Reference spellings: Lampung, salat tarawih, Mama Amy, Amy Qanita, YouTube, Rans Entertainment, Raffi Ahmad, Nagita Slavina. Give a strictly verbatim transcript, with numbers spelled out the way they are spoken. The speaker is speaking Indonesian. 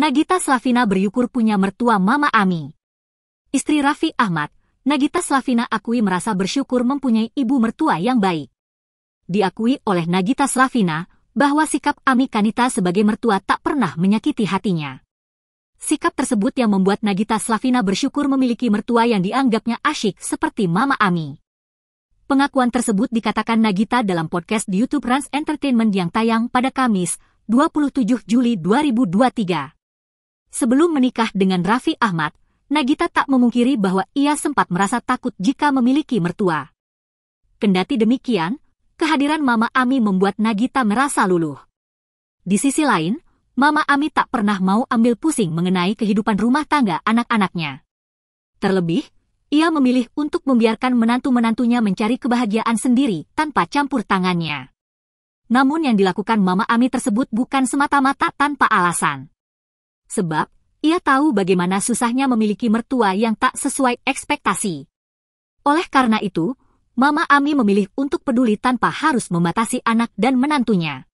Nagita Slavina bersyukur punya mertua Mama Amy. Istri Raffi Ahmad, Nagita Slavina akui merasa bersyukur mempunyai ibu mertua yang baik. Diakui oleh Nagita Slavina bahwa sikap Amy Qanita sebagai mertua tak pernah menyakiti hatinya. Sikap tersebut yang membuat Nagita Slavina bersyukur memiliki mertua yang dianggapnya asyik seperti Mama Amy. Pengakuan tersebut dikatakan Nagita dalam podcast di YouTube Rans Entertainment yang tayang pada Kamis, dua puluh tujuh Juli dua ribu dua puluh tiga. Sebelum menikah dengan Raffi Ahmad, Nagita tak memungkiri bahwa ia sempat merasa takut jika memiliki mertua. Kendati demikian, kehadiran Mama Amy membuat Nagita merasa luluh. Di sisi lain, Mama Amy tak pernah mau ambil pusing mengenai kehidupan rumah tangga anak-anaknya. Terlebih, ia memilih untuk membiarkan menantu-menantunya mencari kebahagiaan sendiri tanpa campur tangannya. Namun yang dilakukan Mama Amy tersebut bukan semata-mata tanpa alasan. Sebab, ia tahu bagaimana susahnya memiliki mertua yang tak sesuai ekspektasi. Oleh karena itu, Mama Amy memilih untuk peduli tanpa harus membatasi anak dan menantunya.